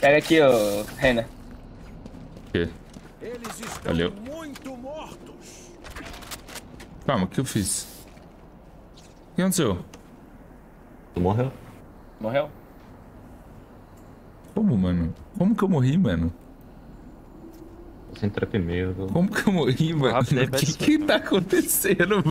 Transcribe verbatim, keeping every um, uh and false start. Pega aqui, ô Reina. Que? Eles estão Valeu. muito mortos. Calma, o que eu fiz? O que aconteceu? Tu morreu? Morreu? Como, mano? Como que eu morri, mano? Sem trap meio. Como que eu morri, mano? O que que tá acontecendo, mano?